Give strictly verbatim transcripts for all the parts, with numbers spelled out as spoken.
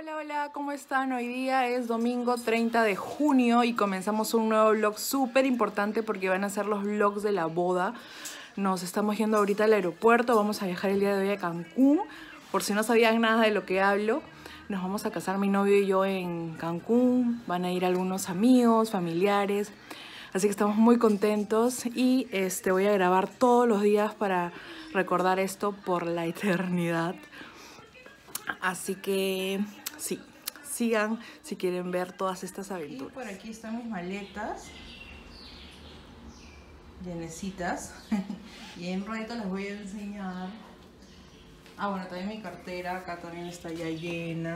Hola, hola, ¿cómo están? Hoy día es domingo treinta de junio y comenzamos un nuevo vlog súper importante porque van a ser los vlogs de la boda. Nos estamos yendo ahorita al aeropuerto, vamos a viajar el día de hoy a Cancún. Por si no sabían nada de lo que hablo, nos vamos a casar mi novio y yo en Cancún. Van a ir algunos amigos, familiares, así que estamos muy contentos. Y este, voy a grabar todos los días para recordar esto por la eternidad. Así que sí, sigan si quieren ver todas estas aventuras. Y por aquí están mis maletas llenecitas y en rato las voy a enseñar. Ah, bueno, también mi cartera acá también está ya llena.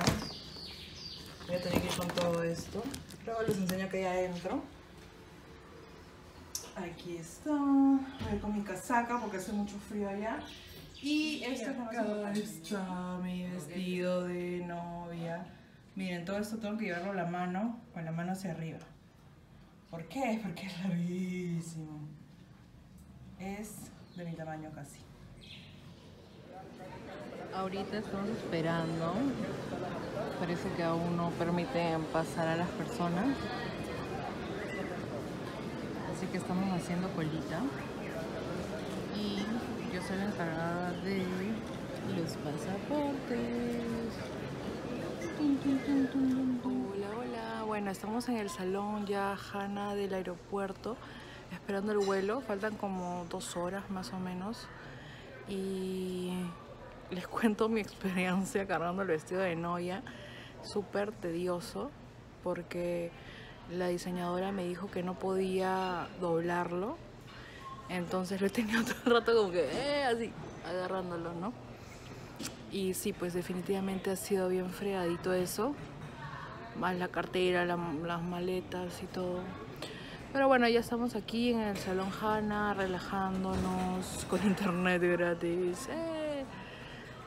Voy a tener que ir con todo esto. Luego les enseño que hay adentro. Aquí está. Voy con mi casaca porque hace mucho frío allá. Y esto acá está mi vestido de novia. Miren, todo esto tengo que llevarlo a la mano, con la mano hacia arriba. ¿Por qué? Porque es larguísimo. Es de mi tamaño casi. Ahorita estamos esperando. Parece que aún no permiten pasar a las personas. Así que estamos haciendo colita. Y yo soy la encargada de los pasaportes. Hola, hola. Bueno, estamos en el salón ya, Hanna, del aeropuerto, esperando el vuelo. Faltan como dos horas más o menos. Y les cuento mi experiencia cargando el vestido de novia. Súper tedioso, porque la diseñadora me dijo que no podía doblarlo. Entonces lo he tenido todo el rato como que eh, así, agarrándolo, ¿no? Y sí, pues definitivamente ha sido bien fregadito eso. Más la cartera, la, las maletas y todo. Pero bueno, ya estamos aquí en el Salón Hanna, relajándonos con internet gratis. Eh,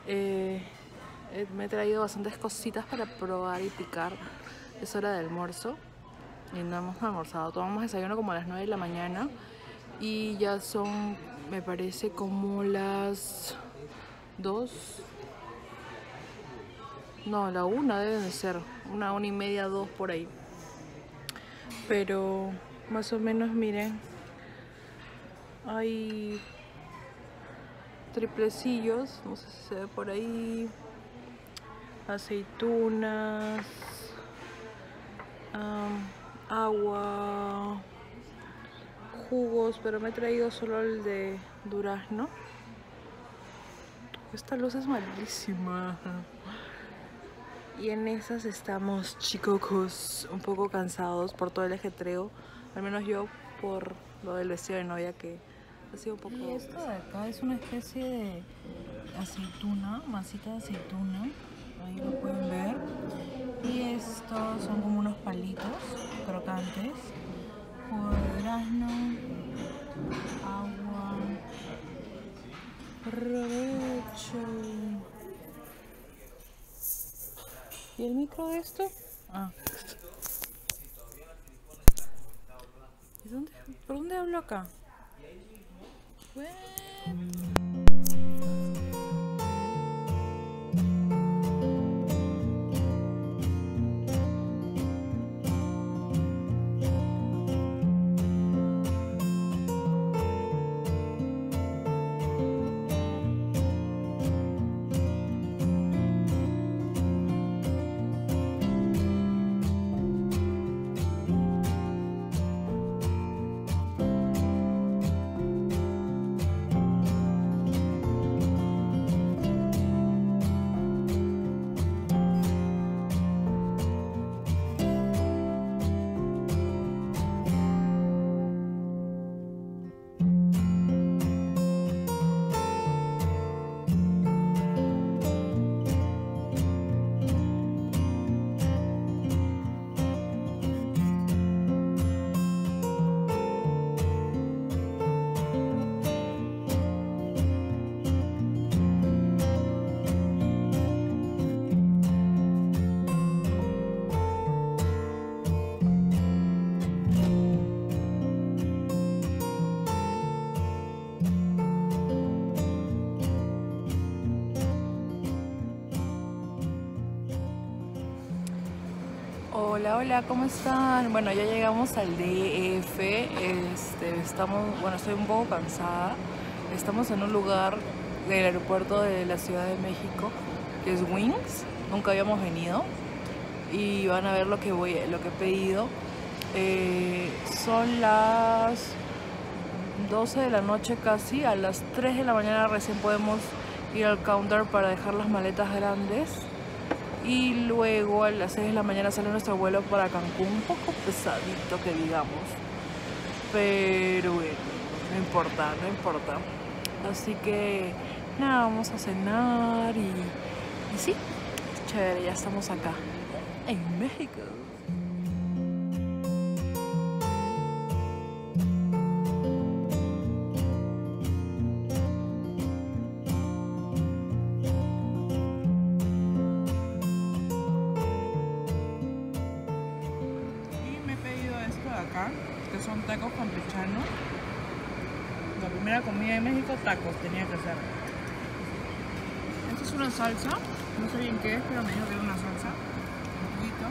eh, eh, me he traído bastantes cositas para probar y picar. Es hora de almuerzo. Y no hemos almorzado. Tomamos desayuno como a las nueve de la mañana. Y ya son, me parece, como las dos. No, la una debe de ser. Una, una y media, dos por ahí. Pero más o menos, miren. Hay triplecillos. No sé si se ve por ahí. Aceitunas. Um, agua. Jugos, pero me he traído solo el de durazno. Esta luz es malísima. Y en esas estamos, chicos, un poco cansados por todo el ajetreo. Al menos yo por lo del vestido de novia que ha sido un poco... Y esto de acá es una especie de aceituna, masita de aceituna. Ahí lo pueden ver. Y estos son como unos palitos crocantes. Jugo de durazno, agua, provecho. ¿Y el micro de esto? Ah. ¿Y dónde, por dónde hablo acá? What? Hola, hola, ¿cómo están? Bueno, ya llegamos al D F, este, estamos, bueno, estoy un poco cansada. Estamos en un lugar del aeropuerto de la Ciudad de México, que es Wings, nunca habíamos venido. Y van a ver lo que, voy, lo que he pedido. Eh, son las doce de la noche casi, a las tres de la mañana recién podemos ir al counter para dejar las maletas grandes. Y luego a las seis de la mañana sale nuestro vuelo para Cancún, un poco pesadito que digamos, pero bueno, no importa, no importa. Así que nada, vamos a cenar y, y sí, chévere, ya estamos acá en México. Que son tacos con pichano. La primera comida de México, tacos, tenía que ser. Esta es una salsa, no sé bien qué es, pero me dijo que era una salsa. Un poquito.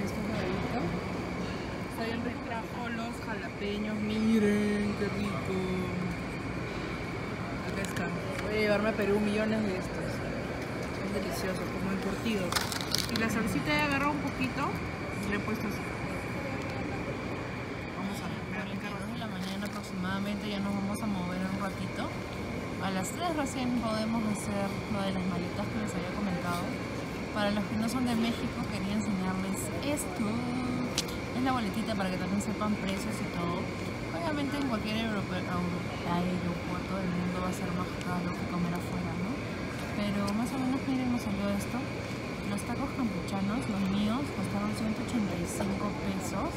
Esto es bebito. Está bien rico. Trajo los jalapeños, miren qué rico. Acá están. Voy a llevarme a Perú millones de estos. Es delicioso, como encurtidos. Y la salsita ya agarró un poquito y le he puesto así. Ya nos vamos a mover un ratito. A las tres recién podemos hacer lo de las maletas que les había comentado. Para los que no son de México, quería enseñarles esto. Es la boletita para que también sepan precios y todo. Obviamente en cualquier aeropuerto del mundo va a ser más caro que comer afuera, ¿no? Pero más o menos, miren, nos salió esto. Los tacos campuchanos, los míos, costaron ciento ochenta y cinco pesos.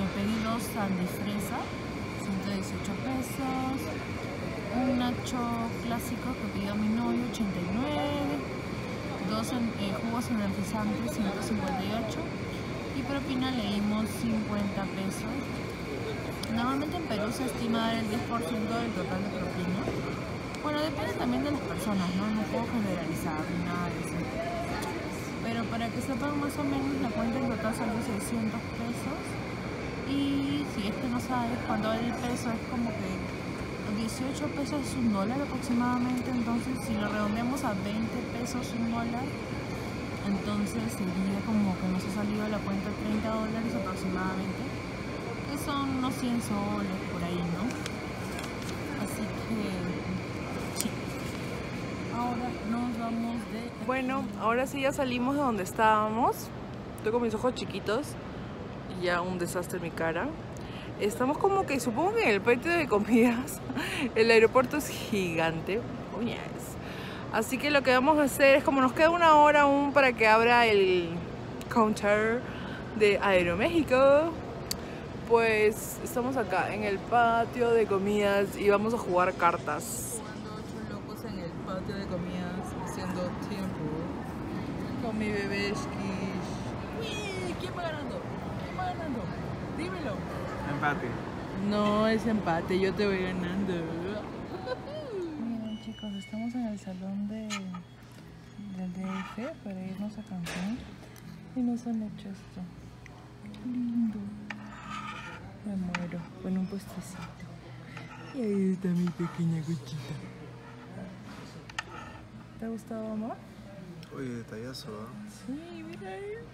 Me pedí dos tan de fresa, ciento dieciocho pesos. Un nacho clásico que pidió mi novio, ochenta y nueve. Dos en, eh, jugos energizantes, ciento cincuenta y ocho. Y propina le dimos cincuenta pesos. Normalmente en Perú se estima dar el diez por ciento del total de propina. Bueno, depende también de las personas, ¿no? No puedo generalizar ni nada de eso. Pero para que sepan más o menos, la cuenta en total son de seiscientos pesos. Y si es que no sabes, cuando el peso es como que dieciocho pesos es un dólar aproximadamente, entonces si lo redondeamos a veinte pesos un dólar, entonces sería como que nos ha salido de la cuenta treinta dólares aproximadamente, que son unos cien soles por ahí, ¿no? Así que sí. Ahora nos vamos de... Bueno, ahora sí ya salimos de donde estábamos. Estoy con mis ojos chiquitos. Ya un desastre en mi cara. Estamos como que, supongo que en el patio de comidas. El aeropuerto es gigante. Oh, yes. Así que lo que vamos a hacer es, como nos queda una hora aún para que abra el counter de Aeroméxico, pues estamos acá en el patio de comidas y vamos a jugar cartas. Jugando ocho locos en el patio de comidas, haciendo tiempo con mi bebé. ¿Quién va ganando? Ganando. Dímelo. Empate. No es empate, yo te voy ganando. Miren, chicos, estamos en el salón de, del D F para irnos a Cancún y nos han hecho esto. Qué lindo. Me muero con un postecito. Y ahí está mi pequeña cuchita. ¿Te ha gustado, amor? Oye, detallazo, ¿eh? Sí, mira ahí.